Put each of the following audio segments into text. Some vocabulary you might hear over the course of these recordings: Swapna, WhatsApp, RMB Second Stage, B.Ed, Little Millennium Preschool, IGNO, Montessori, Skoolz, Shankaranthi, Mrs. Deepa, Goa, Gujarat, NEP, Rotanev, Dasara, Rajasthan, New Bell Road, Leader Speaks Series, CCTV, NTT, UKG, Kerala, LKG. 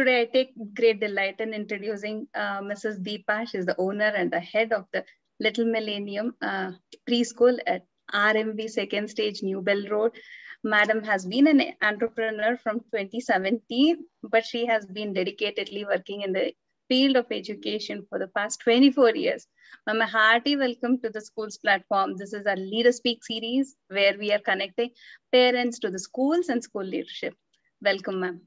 Today, I take great delight in introducing Mrs. Deepa. She's the owner and the head of the Little Millennium Preschool at RMB Second Stage, New Bell Road. Madam has been an entrepreneur from 2017, but she has been dedicatedly working in the field of education for the past 24 years. Ma'am, a hearty welcome to the Skoolz platform. This is our Leader Speak series where we are connecting parents to the schools and school leadership. Welcome, ma'am.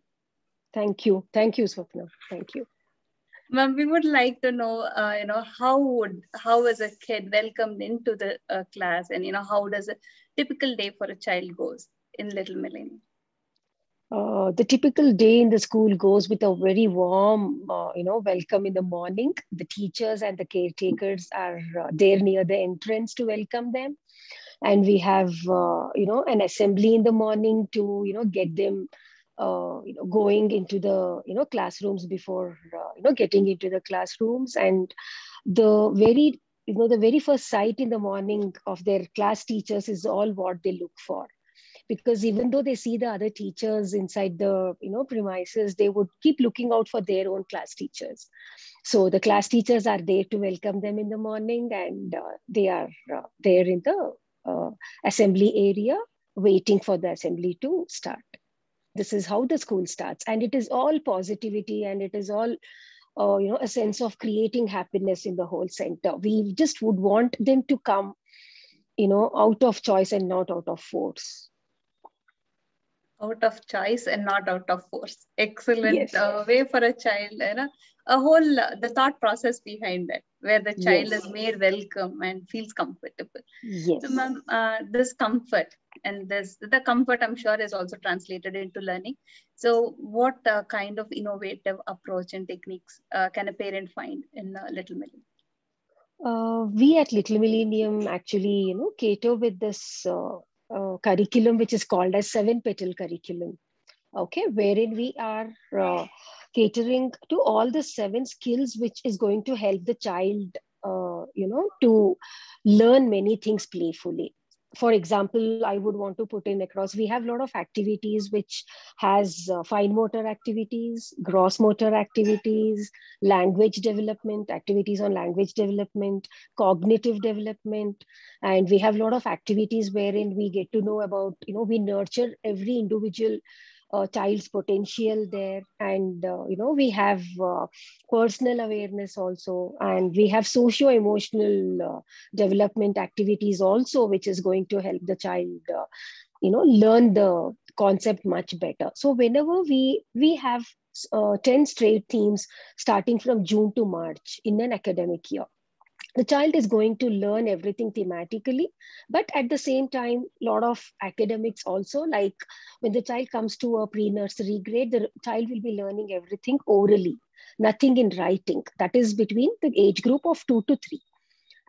Thank you. Thank you, Swapna. Thank you. Ma'am, we would like to know, how is a kid welcomed into the class, and, how does a typical day for a child goes in Little Millennium? The typical day in the school goes with a very warm, welcome in the morning. The teachers and the caretakers are there near the entrance to welcome them. And we have, an assembly in the morning to, get them going into the classrooms before getting into the classrooms. And the very very first sight in the morning of their class teachers is all what they look for, because even though they see the other teachers inside the premises, they would keep looking out for their own class teachers. So the class teachers are there to welcome them in the morning, and they are there in the assembly area waiting for the assembly to start. This is how the school starts, and it is all positivity, and it is all, a sense of creating happiness in the whole center. We just would want them to come, out of choice and not out of force. Out of choice and not out of force. Excellent. Yes. Way for a child, a whole, the thought process behind that, where the child yes. is made welcome and feels comfortable. Yes. So, ma'am, this comfort and the comfort, I'm sure, is also translated into learning. So what kind of innovative approach and techniques can a parent find in Little Millennium? We at Little Millennium actually, cater with this curriculum, which is called as 7-petal curriculum. Okay, wherein we are catering to all the 7 skills, which is going to help the child, to learn many things playfully. For example, I would want to put in across, we have a lot of activities which has fine motor activities, gross motor activities, language development, activities on language development, cognitive development. And we have a lot of activities wherein we get to know about, we nurture every individual child's potential there. And, we have personal awareness also, and we have socio-emotional development activities also, which is going to help the child, learn the concept much better. So whenever we have 10 straight themes starting from June to March in an academic year, the child is going to learn everything thematically, but at the same time, a lot of academics also, like when the child comes to a pre-nursery grade, the child will be learning everything orally, nothing in writing. That is between the age group of 2 to 3.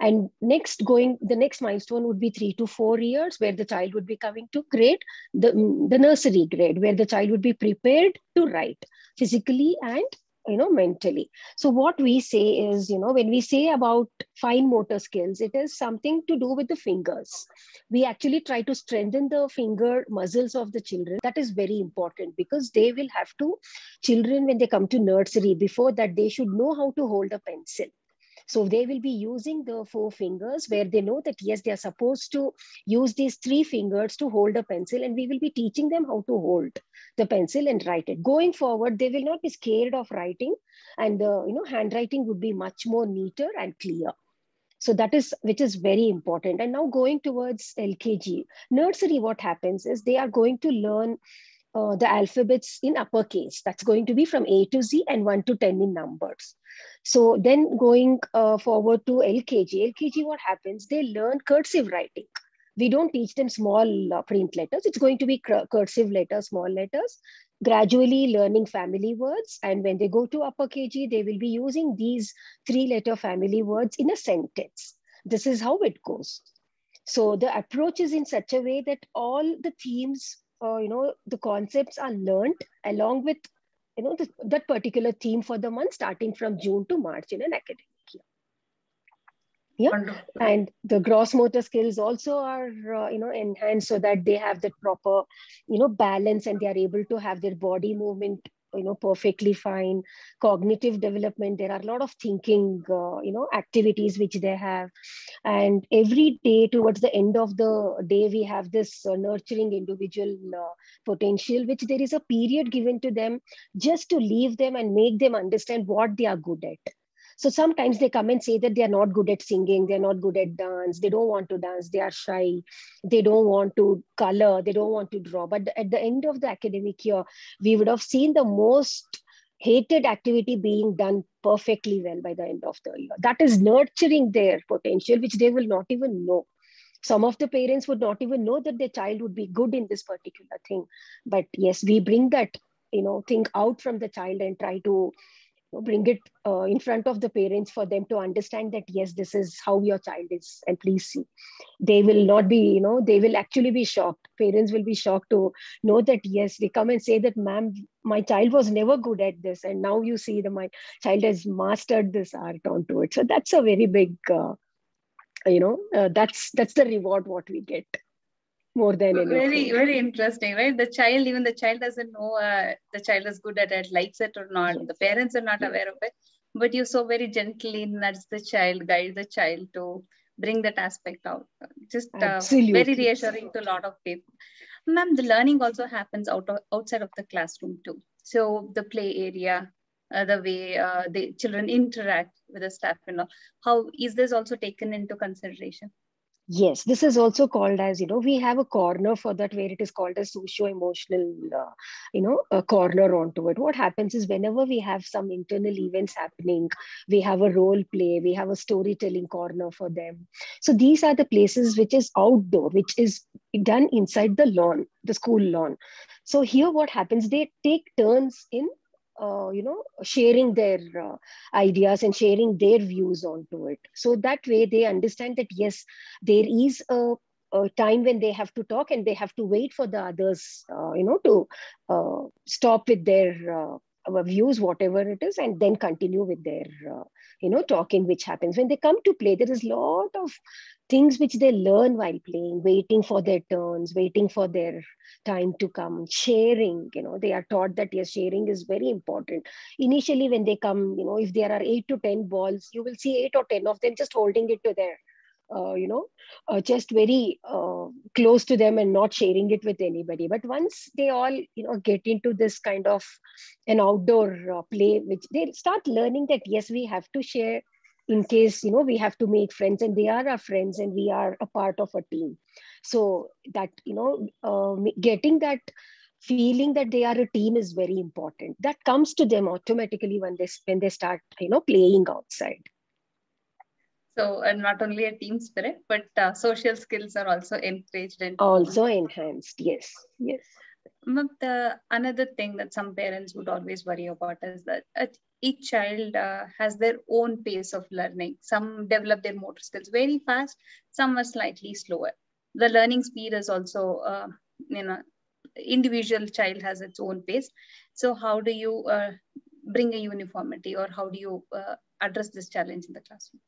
And next the next milestone would be 3 to 4 years, where the child would be coming to grade, the nursery grade, where the child would be prepared to write physically and mentally. So what we say is, when we say about fine motor skills, it is something to do with the fingers. We actually try to strengthen the finger muscles of the children. That is very important, because they will have to, children when they come to nursery, before that they should know how to hold a pencil. So they will be using the 4 fingers, where they know that, yes, they are supposed to use these 3 fingers to hold a pencil, and we will be teaching them how to hold the pencil and write it. Going forward, they will not be scared of writing, and the handwriting would be much more neater and clear. So that is, which is very important. And now going towards LKG, nursery, what happens is they are going to learn the alphabets in uppercase. That's going to be from A to Z and 1 to 10 in numbers. So then going forward to LKG. LKG, what happens? They learn cursive writing. We don't teach them small print letters. It's going to be cursive letters, small letters, gradually learning family words. And when they go to upper KG, they will be using these 3-letter family words in a sentence. This is how it goes. So the approach is in such a way that all the themes, the concepts are learned along with, that particular theme for the month starting from June to March in an academic year. Yeah. Wonderful. And the gross motor skills also are, enhanced so that they have that proper, balance, and they are able to have their body movement perfectly fine. Cognitive development, there are a lot of thinking, activities which they have. And every day towards the end of the day, we have this nurturing individual potential, which there is a period given to them just to leave them and make them understand what they are good at. So sometimes they come and say that they are not good at singing, they're not good at dance, they don't want to dance, they are shy, they don't want to color, they don't want to draw. But at the end of the academic year, we would have seen the most hated activity being done perfectly well by the end of the year. That is nurturing their potential, which they will not even know. Some of the parents would not even know that their child would be good in this particular thing. But yes, we bring that, thing out from the child and try to bring it in front of the parents for them to understand that, yes, this is how your child is, and please see. They will not be, they will actually be shocked. Parents will be shocked to know that, yes, they come and say that, ma'am, my child was never good at this. And now you see that my child has mastered this art onto it. So that's a very big, that's the reward what we get. More than anything. Very, very interesting, right? The child, even the child doesn't know the child is good at it, likes it or not. Yes. The parents are not aware of it, but you so very gently nudge the child, guide the child to bring that aspect out. Just very reassuring to a lot of people. Ma'am, the learning also happens outside of the classroom too. So the play area, the way the children interact with the staff and all. How is this also taken into consideration? Yes, this is also called as, we have a corner for that where it is called a socio-emotional, a corner onto it. What happens is whenever we have some internal events happening, we have a role play, we have a storytelling corner for them. So these are the places which is outdoor, which is done inside the lawn, the school lawn. So here what happens, they take turns in sharing their ideas and sharing their views onto it. So that way they understand that, yes, there is a time when they have to talk and they have to wait for the others, to stop with their views, whatever it is, and then continue with their, talking, which happens. When they come to play, there is a lot of things which they learn while playing, waiting for their turns, waiting for their time to come, sharing, they are taught that yes, sharing is very important. Initially, when they come, if there are 8 to 10 balls, you will see 8 or 10 of them just holding it to their, just very close to them and not sharing it with anybody. But once they all, get into this kind of an outdoor play, which they start learning that, yes, we have to share in case, we have to make friends and they are our friends and we are a part of a team. So that, getting that feeling that they are a team is very important. That comes to them automatically when they start, playing outside. So not only a team spirit, but social skills are also encouraged and also enhanced. Yes, yes. But another thing that some parents would always worry about is that each child has their own pace of learning. Some develop their motor skills very fast. Some are slightly slower. The learning speed is also, individual child has its own pace. So how do you bring a uniformity, or how do you address this challenge in the classroom?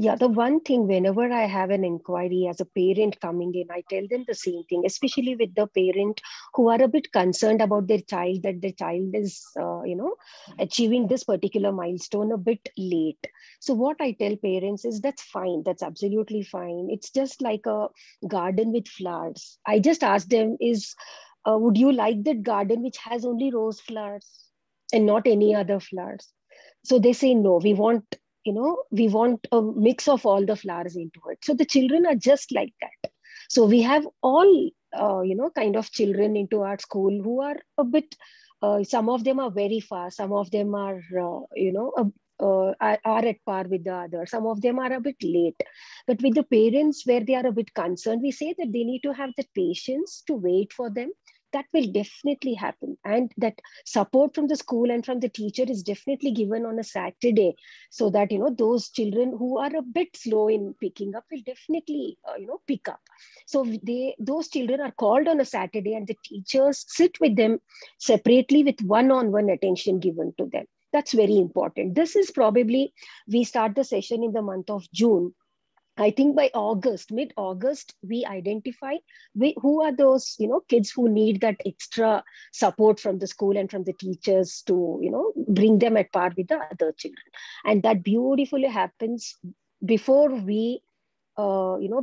Yeah, the one thing, whenever I have an inquiry as a parent coming in, I tell them the same thing, especially with the parent who are a bit concerned about their child, that the child is, achieving this particular milestone a bit late. So what I tell parents is that's fine. That's absolutely fine. It's just like a garden with flowers. I just ask them is, would you like that garden which has only rose flowers and not any other flowers? So they say, no, we want a mix of all the flowers into it. So the children are just like that. So we have all, kind of children into our school who are a bit, some of them are very fast. Some of them are, are at par with the others. Some of them are a bit late. But with the parents where they are a bit concerned, we say that they need to have the patience to wait for them. That will definitely happen. And that support from the school and from the teacher is definitely given on a Saturday so that, those children who are a bit slow in picking up will definitely, pick up. So those children are called on a Saturday and the teachers sit with them separately with one-on-one attention given to them. That's very important. This is probably, we start the session in the month of June. I think by August, mid-August, we identified who are those, kids who need that extra support from the school and from the teachers to, bring them at par with the other children. And that beautifully happens before we,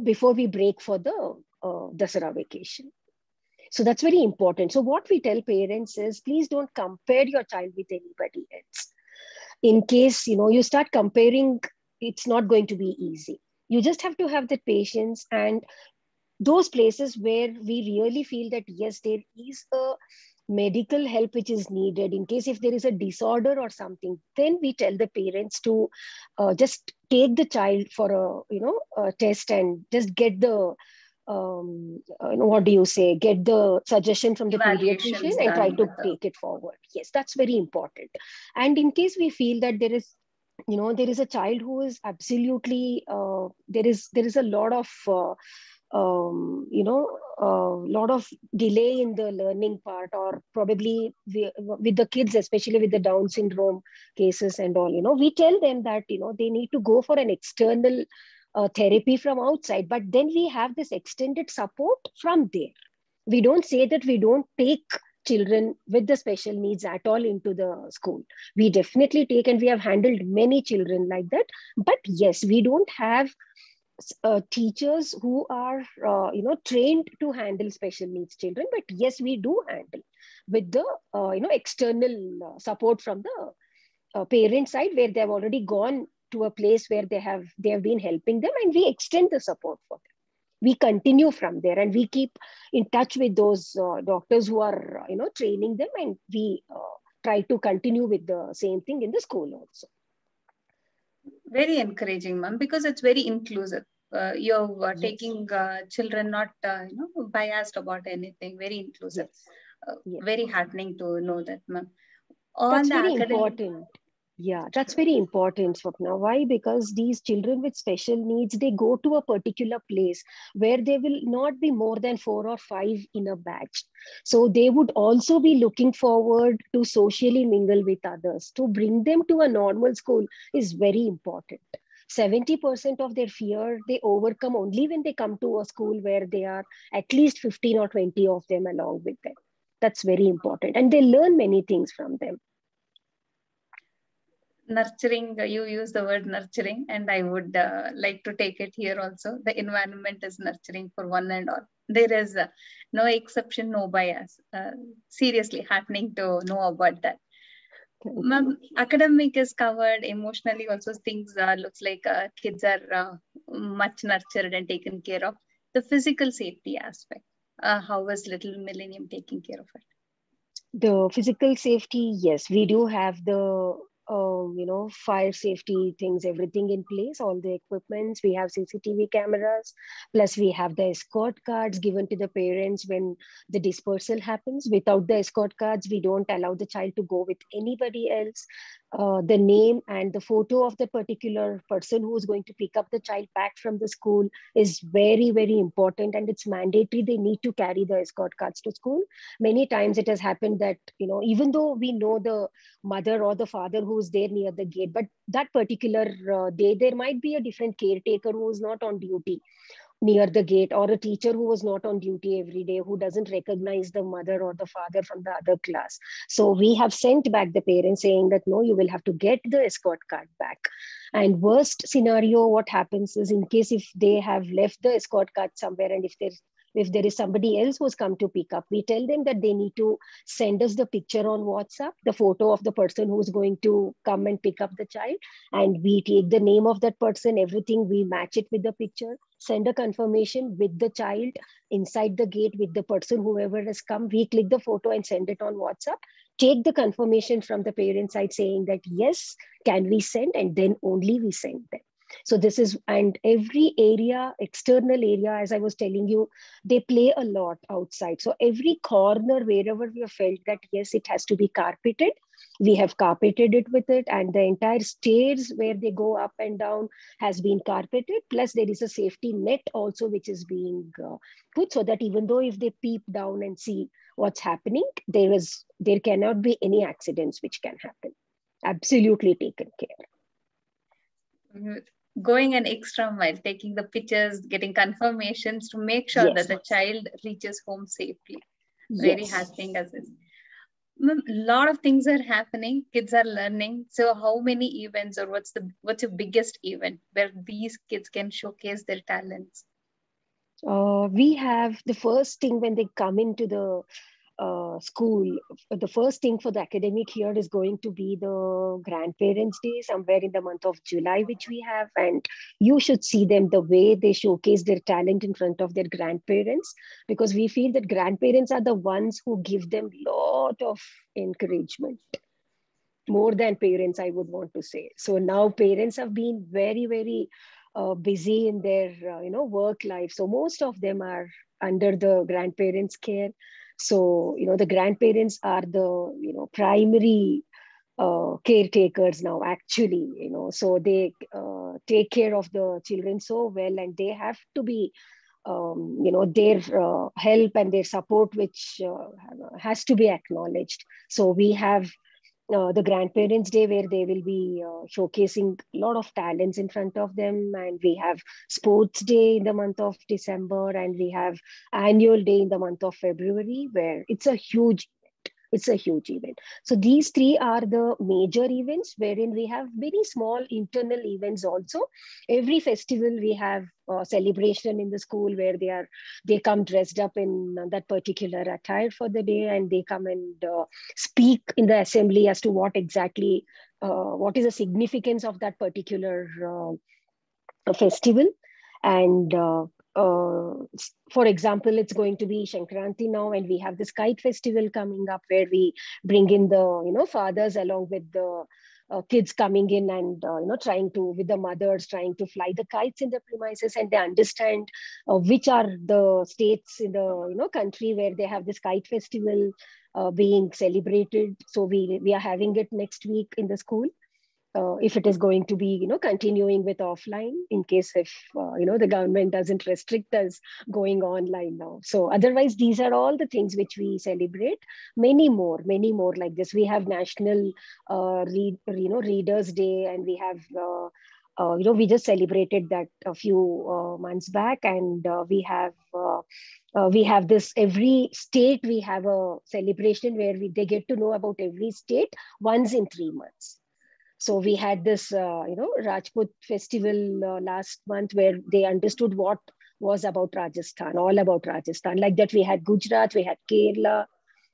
before we break for the Dasara vacation. So that's very important. So what we tell parents is, please don't compare your child with anybody else. In case, you start comparing, it's not going to be easy. You just have to have the patience, and those places where we really feel that, yes, there is a medical help which is needed in case if there is a disorder or something, then we tell the parents to just take the child for a, a test and just get the, get the suggestion from the pediatrician and try to take it forward. Yes, that's very important. And in case we feel that there is, there is a child who is absolutely, there is a lot of, lot of delay in the learning part, or probably with the kids, especially with the Down syndrome cases and all, we tell them that, they need to go for an external therapy from outside, but then we have this extended support from there. We don't say that we don't take children with the special needs at all into the school. We definitely take, and we have handled many children like that. But yes, we don't have teachers who are, trained to handle special needs children. But yes, we do handle with the, external support from the parent side, where they have already gone to a place where they have been helping them, and we extend the support for them. We continue from there, and we keep in touch with those doctors who are, training them, and we try to continue with the same thing in the school also. Very encouraging, ma'am, because it's very inclusive. You're yes. Taking children not, biased about anything. Very inclusive. Yes. Yes. Very heartening to know that, ma'am. That's very important. Yeah, that's very important, Swapna. Why? Because these children with special needs, they go to a particular place where they will not be more than 4 or 5 in a batch. So they would also be looking forward to socially mingle with others. To bring them to a normal school is very important. 70% of their fear, they overcome only when they come to a school where they are at least 15 or 20 of them along with them. That's very important. And they learn many things from them. Nurturing, you use the word nurturing, and I would like to take it here also. The environment is nurturing for one and all. There is no exception, no bias. Seriously heartening to know about that. Ma'am, academic is covered, emotionally also things looks like kids are much nurtured and taken care of. The physical safety aspect, how is Little Millennium taking care of it? The physical safety, yes, we do have the fire safety things, everything in place, all the equipments. We have CCTV cameras, plus we have the escort cards given to the parents when the dispersal happens. Without the escort cards, we don't allow the child to go with anybody else. The name and the photo of the particular person who is going to pick up the child back from the school is very, very important, and it's mandatory. They need to carry the escort cards to school. Many times it has happened that, even though we know the mother or the father who is there near the gate, but that particular day, there might be a different caretaker who is not on duty near the gate, or a teacher who was not on duty every day, who doesn't recognize the mother or the father from the other class. So we have sent back the parents saying that, no, you will have to get the escort card back. And worst scenario, what happens is, in case if they have left the escort card somewhere, and if there is somebody else who's come to pick up, we tell them that they need to send us the picture on WhatsApp, the photo of the person who's going to come and pick up the child. And we take the name of that person, everything, we match it with the picture, send a confirmation with the child inside the gate with the person, whoever has come. We click the photo and send it on WhatsApp, take the confirmation from the parent side saying that, yes, can we send? And then only we send them. So this is, and every area, external area, as I was telling you, they play a lot outside. So every corner, wherever we have felt that, yes, it has to be carpeted, we have carpeted it with it, and the entire stairs where they go up and down has been carpeted. Plus there is a safety net also, which is being put, so that even though if they peep down and see what's happening, there cannot be any accidents which can happen. Absolutely taken care. going an extra mile, taking the pictures, getting confirmations to make sure that the child reaches home safely. Very hard thing as is. A lot of things are happening. Kids are learning. So how many events, or what's your biggest event where these kids can showcase their talents? We have the first thing when they come into the school, the first thing for the academic year is going to be the grandparents' day somewhere in the month of July, which we have, and you should see them, the way they showcase their talent in front of their grandparents, because we feel that grandparents are the ones who give them a lot of encouragement, more than parents, I would want to say. So now parents have been very, very busy in their work life, so most of them are under the grandparents' care. So, the grandparents are the, primary caretakers now, actually, so they take care of the children so well, and they have to be, their help and their support, which has to be acknowledged. So we have the Grandparents' Day, where they will be showcasing a lot of talents in front of them. And we have Sports Day in the month of December, and we have Annual Day in the month of February, where it's a huge event. So these three are the major events, wherein we have very small internal events also. Every festival we have a celebration in the school where they come dressed up in that particular attire for the day, and they come and speak in the assembly as to what exactly, what is the significance of that particular festival. And for example, it's going to be Shankaranthi now, and we have this kite festival coming up, where we bring in the fathers along with the kids coming in and with the mothers trying to fly the kites in the premises, and they understand which are the states in the country where they have this kite festival being celebrated. So we are having it next week in the school. If it is going to be, continuing with offline, in case if, the government doesn't restrict us going online now. So otherwise, these are all the things which we celebrate. Many more like this. We have National Readers' Day, and we have, we just celebrated that a few months back, and we have this, every state we have a celebration where they get to know about every state once in 3 months. So we had this, Rajput festival last month, where they understood what was about Rajasthan, all about Rajasthan. Like that, we had Gujarat, we had Kerala,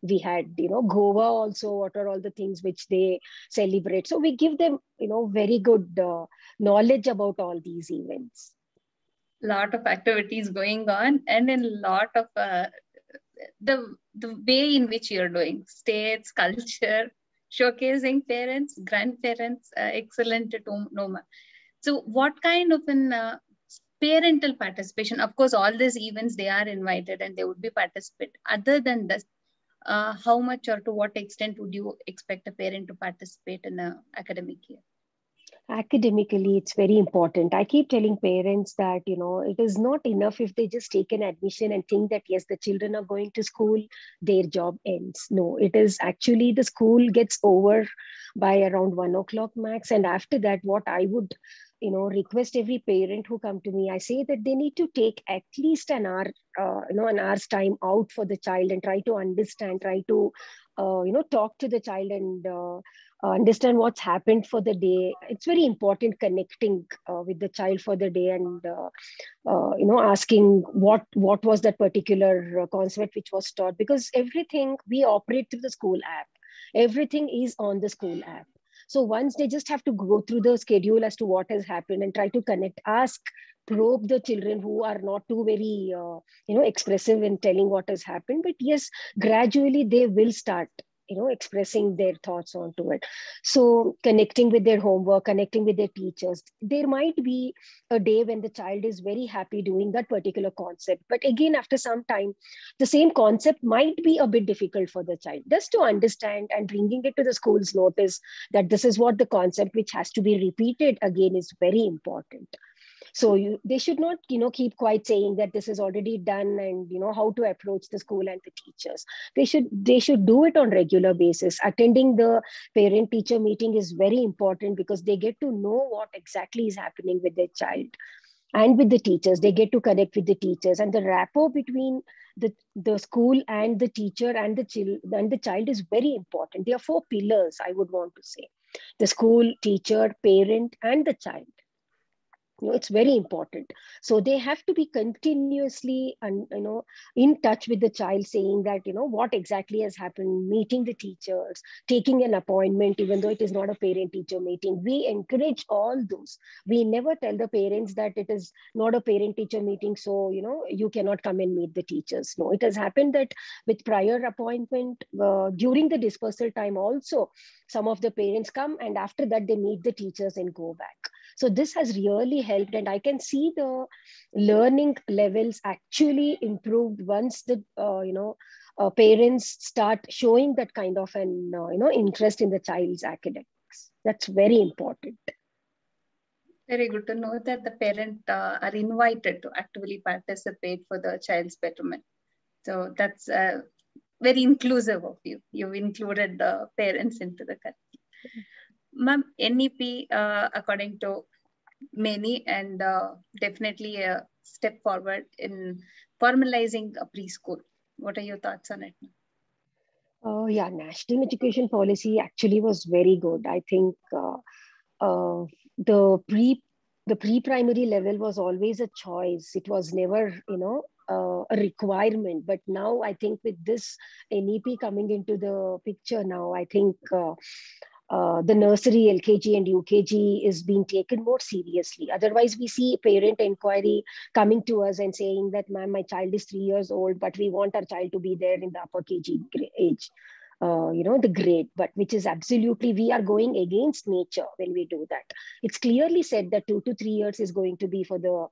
we had, Goa also, what are all the things which they celebrate. So we give them, very good knowledge about all these events. Lot of activities going on, and a lot of the way in which you're doing, states, culture, showcasing parents, grandparents, excellent at Noma. So what kind of an parental participation? Of course, all these events, they are invited and they would be participate. Other than this, how much or to what extent would you expect a parent to participate in an academic year? Academically, it's very important. I keep telling parents that, it is not enough if they just take an admission and think that, yes, the children are going to school, their job ends. No, it is actually the school gets over by around 1 o'clock max. And after that, what I would, request every parent who come to me, I say that they need to take at least an hour, an hour's time out for the child, and try to understand, try to, talk to the child and understand what's happened for the day. It's very important connecting with the child for the day, and asking what was that particular concept which was taught, because everything we operate through the school app. Everything is on the school app. So once they just have to go through the schedule as to what has happened and try to connect, probe the children who are not too very, expressive in telling what has happened. But yes, gradually they will start, expressing their thoughts onto it. So connecting with their homework, connecting with their teachers. There might be a day when the child is very happy doing that particular concept. But again, after some time, the same concept might be a bit difficult for the child. Just to understand and bringing it to the school's notice that this is what the concept which has to be repeated again is very important. So they should not, keep quiet saying that this is already done and, how to approach the school and the teachers. They should do it on regular basis. Attending the parent-teacher meeting is very important because they get to know what exactly is happening with their child and with the teachers. They get to connect with the teachers, and the rapport between the school and the teacher and the child is very important. There are four pillars, I would want to say: the school, teacher, parent, and the child. It's very important. So they have to be continuously, in touch with the child, saying that, what exactly has happened, meeting the teachers, taking an appointment, even though it is not a parent-teacher meeting. We encourage all those. We never tell the parents that it is not a parent-teacher meeting, so, you cannot come and meet the teachers. No, it has happened that with prior appointment, during the dispersal time also, some of the parents come, and after that, they meet the teachers and go back. So this has really helped, and I can see the learning levels actually improved once the parents start showing that kind of an interest in the child's academics. That's very important. Very good to know that the parents are invited to actively participate for the child's betterment. So that's very inclusive of you. You've included the parents into the curriculum. Ma'am, NEP, according to many, and definitely a step forward in formalizing a preschool. What are your thoughts on it? Yeah, national education policy actually was very good. I think the pre-primary level was always a choice. It was never, a requirement, but now I think with this NEP coming into the picture now, I think the nursery, LKG and UKG is being taken more seriously. Otherwise, we see parent inquiry coming to us and saying that, ma'am, my child is 3 years old, but we want our child to be there in the upper KG age, the grade, but which is absolutely, we are going against nature when we do that. It's clearly said that 2 to 3 years is going to be for the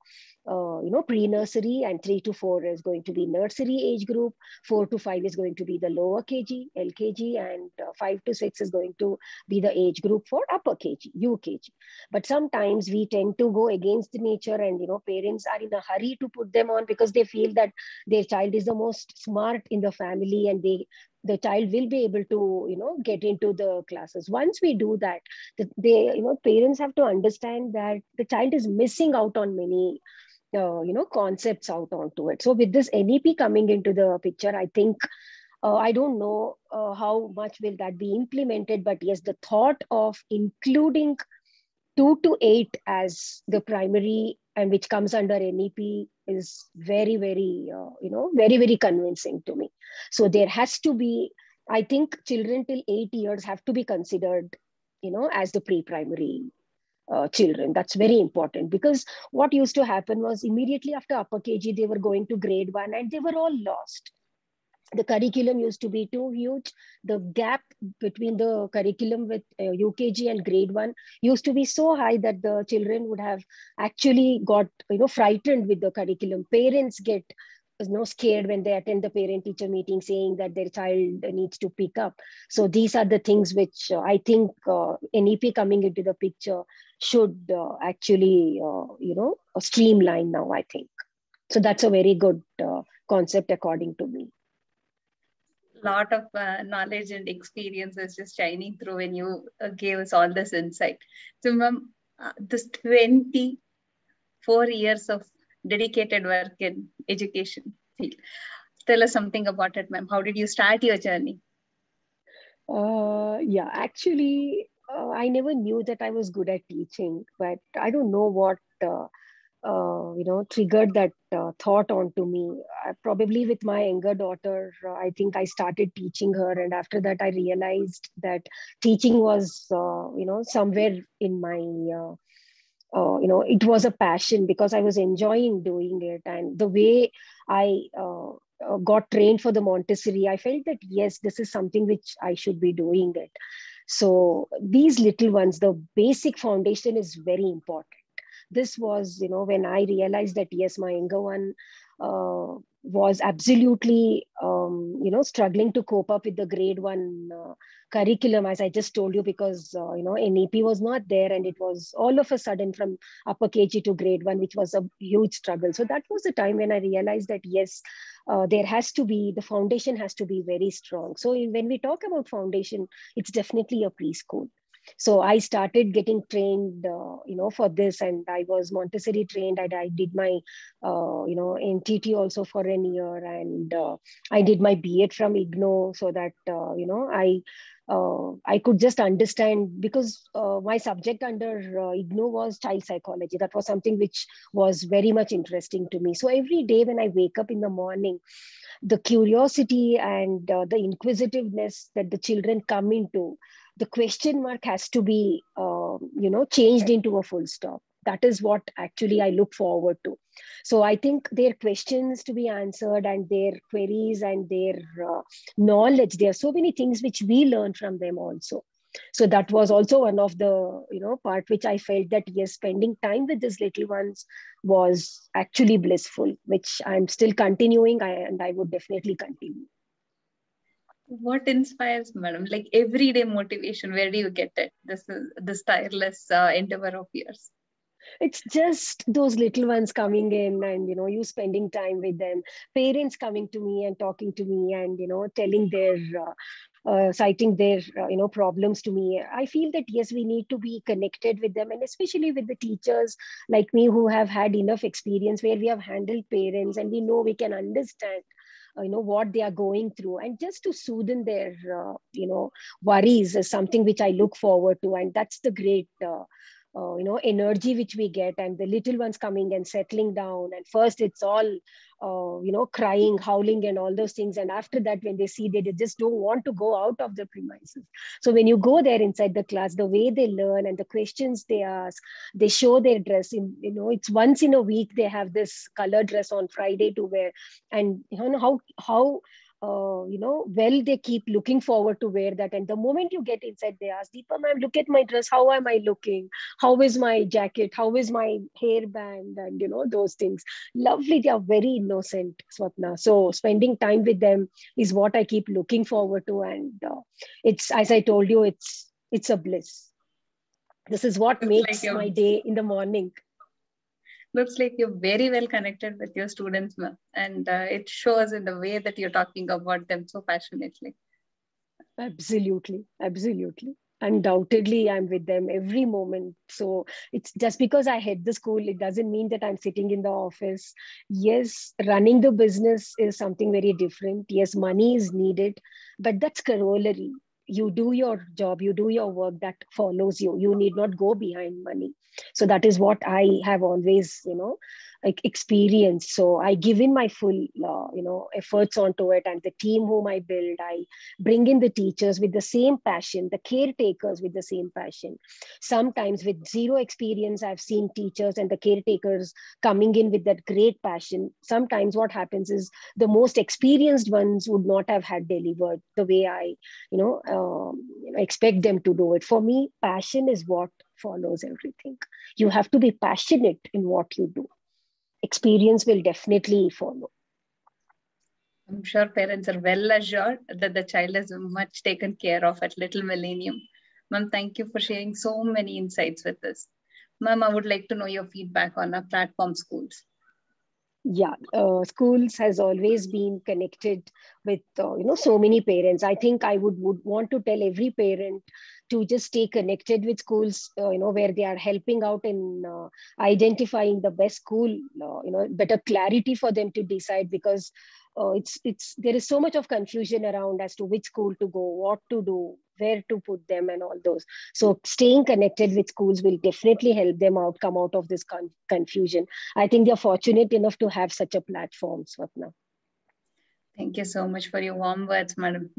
pre-nursery, and 3 to 4 is going to be nursery age group, 4 to 5 is going to be the lower KG, LKG, and 5 to 6 is going to be the age group for upper KG, UKG. But sometimes we tend to go against the nature, and parents are in a hurry to put them on because they feel that their child is the most smart in the family, and the child will be able to, get into the classes. Once we do that, parents have to understand that the child is missing out on many concepts out onto it. So with this NEP coming into the picture, I think, I don't know how much will that be implemented, but yes, the thought of including 2 to 8 as the primary and which comes under NEP is very, very, very, very convincing to me. So there has to be, I think children till 8 years have to be considered, as the pre-primary children. That's very important, because what used to happen was immediately after upper KG, they were going to grade 1 and they were all lost. The curriculum used to be too huge. The gap between the curriculum with UKG and grade 1 used to be so high that the children would have actually got, frightened with the curriculum. Parents get scared when they attend the parent-teacher meeting saying that their child needs to pick up. So these are the things which I think NEP coming into the picture should actually, streamline now, I think. So that's a very good concept according to me. Lot of knowledge and experiences just shining through when you gave us all this insight. So, ma'am, this 24 years of dedicated work in education field. Tell us something about it, ma'am. How did you start your journey? I never knew that I was good at teaching, but I don't know what triggered that thought onto me. Probably with my younger daughter, I think I started teaching her, and after that I realized that teaching was, somewhere in my, it was a passion because I was enjoying doing it. And the way I got trained for the Montessori, I felt that, yes, this is something which I should be doing it. So these little ones, the basic foundation is very important. this was, you know, when I realized that yes, my younger one was absolutely, you know, struggling to cope up with the grade one curriculum, as I just told you, because, you know, NEP was not there, and it was all of a sudden from upper KG to grade one, which was a huge struggle. So that was the time when I realized that, yes, there has to be, the foundation has to be very strong. So when we talk about foundation, it's definitely a preschool. So I started getting trained, you know, for this, and I was Montessori trained, and I did my, you know, NTT also for an year, and I did my B.Ed from IGNO, so that, you know, I could just understand, because my subject under IGNO was child psychology. That was something which was very much interesting to me. So every day when I wake up in the morning, the curiosity and the inquisitiveness that the children come into, the question mark has to be, you know, changed into a full stop. That is what actually I look forward to. So I think their questions to be answered, and their queries, and their knowledge, there are so many things which we learn from them also. So that was also one of the, you know, part which I felt that yes, spending time with these little ones was actually blissful, which I'm still continuing, and I would definitely continue. What inspires, madam? Like everyday motivation, where do you get it? This tireless endeavor of yours. It's just those little ones coming in, and you know, you spending time with them. Parents coming to me and talking to me, and you know, telling their, citing their, you know, problems to me. I feel that yes, we need to be connected with them, and especially with the teachers like me who have had enough experience, where we have handled parents, and we know we can understand, you know, what they are going through, and just to soothe their, you know, worries is something which I look forward to. And that's the great, you know, energy which we get, and the little ones coming and settling down. And first it's all, you know, crying, howling and all those things. And after that, when they see that they just don't want to go out of the premises. So when you go there inside the class, the way they learn and the questions they ask, they show their dress in, you know, it's once in a week, they have this color dress on Friday to wear. And you know, you know, well, they keep looking forward to wear that. And the moment you get inside, they ask, Deepa ma'am, look at my dress. How am I looking? How is my jacket? How is my hairband? And, you know, those things. Lovely. They are very innocent, Swapna. So spending time with them is what I keep looking forward to. And it's, as I told you, it's a bliss. This is what makes my day in the morning. Looks like you're very well connected with your students, ma'am, and it shows in the way that you're talking about them so passionately. Absolutely, absolutely. Undoubtedly, I'm with them every moment. So it's just because I head the school, it doesn't mean that I'm sitting in the office. Yes, running the business is something very different. Yes, money is needed, but that's corollary. You do your job, you do your work, that follows you. You need not go behind money. So that is what I have always, you know, like experienced. So I give in my full, you know, efforts onto it, and the team whom I build, I bring in the teachers with the same passion, the caretakers with the same passion. Sometimes with zero experience, I've seen teachers and the caretakers coming in with that great passion. Sometimes what happens is the most experienced ones would not have had delivered the way I, you know, expect them to do it. For me, passion is what follows everything. You have to be passionate in what you do. Experience will definitely follow. I'm sure parents are well assured that the child is much taken care of at Little Millennium. Ma'am, thank you for sharing so many insights with us. Ma'am, I would like to know your feedback on our platform Skoolz. Yeah, Skoolz has always been connected with, you know, so many parents. I think I would want to tell every parent to just stay connected with Skoolz, you know, where they are helping out in identifying the best school, you know, better clarity for them to decide, because there is so much of confusion around as to which school to go, what to do, where to put them and all those. So staying connected with Skoolz will definitely help them come out of this confusion. I think they're fortunate enough to have such a platform, Swapna. Thank you so much for your warm words, madam.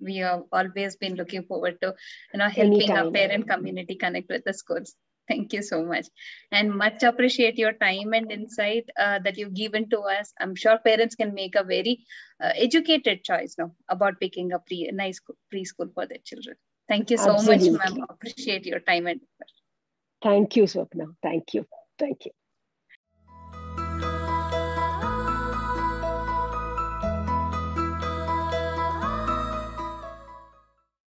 We have always been looking forward to, you know, helping our parent community connect with the Skoolz. Thank you so much, and much appreciate your time and insight that you've given to us. I'm sure parents can make a very educated choice now about picking a nice preschool for their children. Thank you so much, ma'am. Appreciate your time and effort. Thank you, Swapna. Thank you. Thank you.